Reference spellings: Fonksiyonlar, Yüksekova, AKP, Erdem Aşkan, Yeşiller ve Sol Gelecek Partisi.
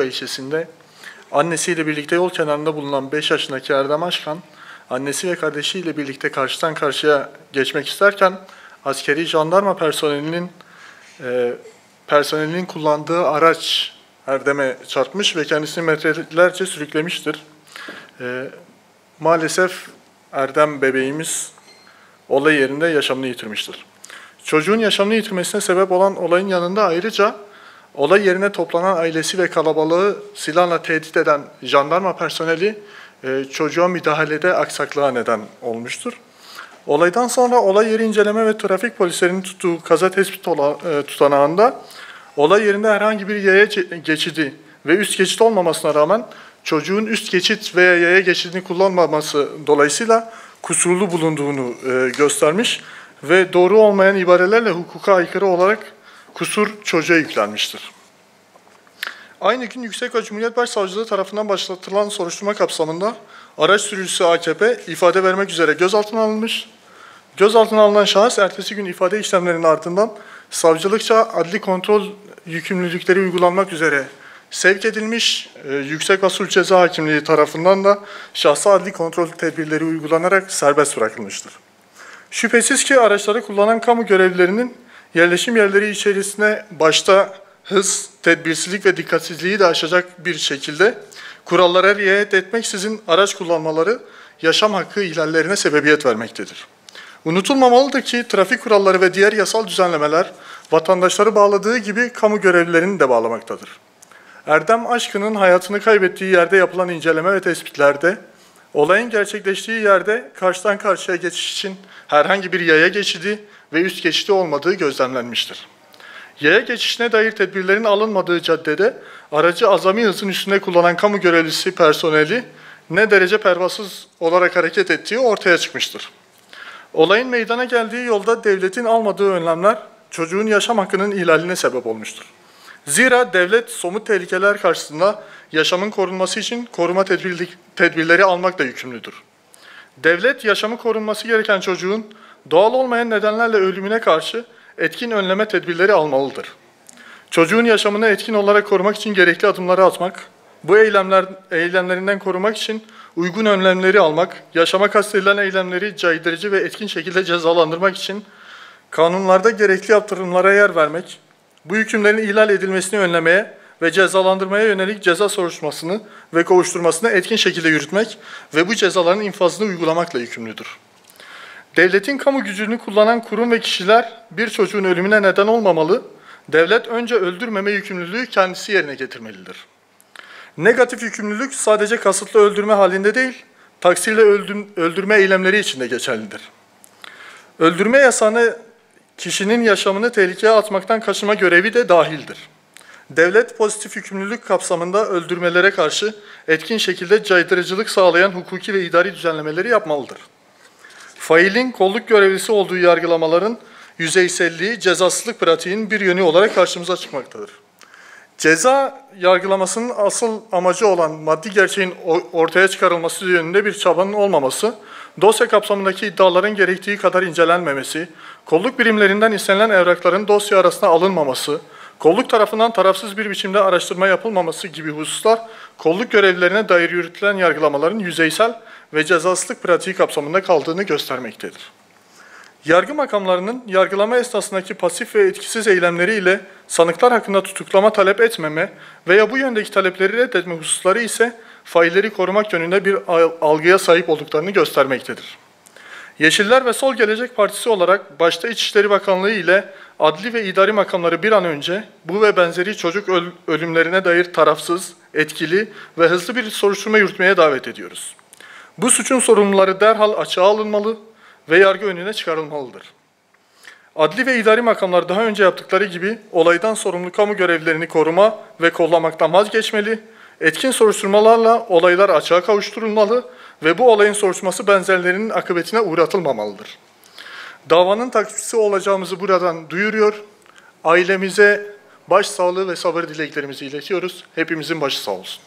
Yüksekova ilçesinde annesiyle birlikte yol kenarında bulunan 5 yaşındaki Erdem Aşkan, annesi ve kardeşiyle birlikte karşıdan karşıya geçmek isterken askeri jandarma personelinin kullandığı araç Erdem'e çarpmış ve kendisini metrelerce sürüklemiştir. Maalesef Erdem bebeğimiz olay yerinde yaşamını yitirmiştir. Çocuğun yaşamını yitirmesine sebep olan olayın yanında ayrıca olay yerine toplanan ailesi ve kalabalığı silahla tehdit eden jandarma personeli çocuğa müdahalede aksaklığa neden olmuştur. Olaydan sonra olay yeri inceleme ve trafik polislerinin tuttuğu kaza tespit tutanağında olay yerinde herhangi bir yaya geçidi ve üst geçit olmamasına rağmen çocuğun üst geçit veya yaya geçidini kullanmaması dolayısıyla kusurlu bulunduğunu göstermiş ve doğru olmayan ibarelerle hukuka aykırı olarak kusur çocuğa yüklenmiştir. Aynı gün Yüksekova Cumhuriyet Başsavcılığı tarafından başlatılan soruşturma kapsamında araç sürücüsü AKP ifade vermek üzere gözaltına alınmış. Gözaltına alınan şahıs ertesi gün ifade işlemlerinin ardından savcılıkça adli kontrol yükümlülükleri uygulanmak üzere sevk edilmiş. Yüksekova Sulh Ceza Hakimliği tarafından da şahsa adli kontrol tedbirleri uygulanarak serbest bırakılmıştır. Şüphesiz ki araçları kullanan kamu görevlilerinin yerleşim yerleri içerisine başta hız, tedbirsizlik ve dikkatsizliği de aşacak bir şekilde kurallara riayet etmeksizin araç kullanmaları yaşam hakkı ihlallerine sebebiyet vermektedir. Unutulmamalıdır ki trafik kuralları ve diğer yasal düzenlemeler vatandaşları bağladığı gibi kamu görevlilerini de bağlamaktadır. Erdem Aşkın'ın hayatını kaybettiği yerde yapılan inceleme ve tespitlerde, olayın gerçekleştiği yerde karşıdan karşıya geçiş için herhangi bir yaya geçidi ve üst geçidi olmadığı gözlemlenmiştir. Yaya geçişine dair tedbirlerin alınmadığı caddede aracı azami hızın üstünde kullanan kamu görevlisi personeli ne derece pervasız olarak hareket ettiği ortaya çıkmıştır. Olayın meydana geldiği yolda devletin almadığı önlemler çocuğun yaşam hakkının ihlaline sebep olmuştur. Zira devlet somut tehlikeler karşısında yaşamın korunması için koruma tedbirleri almakla yükümlüdür. Devlet yaşamı korunması gereken çocuğun doğal olmayan nedenlerle ölümüne karşı etkin önleme tedbirleri almalıdır. Çocuğun yaşamını etkin olarak korumak için gerekli adımları atmak, bu eylemlerinden korumak için uygun önlemleri almak, yaşama kastedilen eylemleri caydırıcı ve etkin şekilde cezalandırmak için kanunlarda gerekli yaptırımlara yer vermek, bu hükümlerin ihlal edilmesini önlemeye ve cezalandırmaya yönelik ceza soruşturmasını ve kovuşturmasını etkin şekilde yürütmek ve bu cezaların infazını uygulamakla yükümlüdür. Devletin kamu gücünü kullanan kurum ve kişiler bir çocuğun ölümüne neden olmamalı, devlet önce öldürmeme yükümlülüğü kendisi yerine getirmelidir. Negatif yükümlülük sadece kasıtlı öldürme halinde değil, taksirle öldürme eylemleri için de geçerlidir. Öldürme yasağına kişinin yaşamını tehlikeye atmaktan kaçınma görevi de dahildir. Devlet pozitif yükümlülük kapsamında öldürmelere karşı etkin şekilde caydırıcılık sağlayan hukuki ve idari düzenlemeleri yapmalıdır. Failin kolluk görevlisi olduğu yargılamaların yüzeyselliği cezasızlık pratiğinin bir yönü olarak karşımıza çıkmaktadır. Ceza yargılamasının asıl amacı olan maddi gerçeğin ortaya çıkarılması yönünde bir çabanın olmaması, dosya kapsamındaki iddiaların gerektiği kadar incelenmemesi, kolluk birimlerinden istenilen evrakların dosya arasına alınmaması, kolluk tarafından tarafsız bir biçimde araştırma yapılmaması gibi hususlar, kolluk görevlilerine dair yürütülen yargılamaların yüzeysel ve cezasızlık pratiği kapsamında kaldığını göstermektedir. Yargı makamlarının yargılama esnasındaki pasif ve etkisiz eylemleri ile sanıklar hakkında tutuklama talep etmeme veya bu yöndeki talepleri reddetme hususları ise failleri korumak yönünde bir algıya sahip olduklarını göstermektedir. Yeşiller ve Sol Gelecek Partisi olarak başta İçişleri Bakanlığı ile adli ve idari makamları bir an önce bu ve benzeri çocuk ölümlerine dair tarafsız, etkili ve hızlı bir soruşturma yürütmeye davet ediyoruz. Bu suçun sorumluları derhal açığa alınmalı ve yargı önüne çıkarılmalıdır. Adli ve idari makamlar daha önce yaptıkları gibi olaydan sorumlu kamu görevlilerini koruma ve kollamaktan vazgeçmeli, etkin soruşturmalarla olaylar açığa kavuşturulmalı ve bu olayın soruşturması benzerlerinin akıbetine uğratılmamalıdır. Davanın takipçisi olacağımızı buradan duyuruyor. Ailemize başsağlığı ve sabır dileklerimizi iletiyoruz. Hepimizin başı sağ olsun.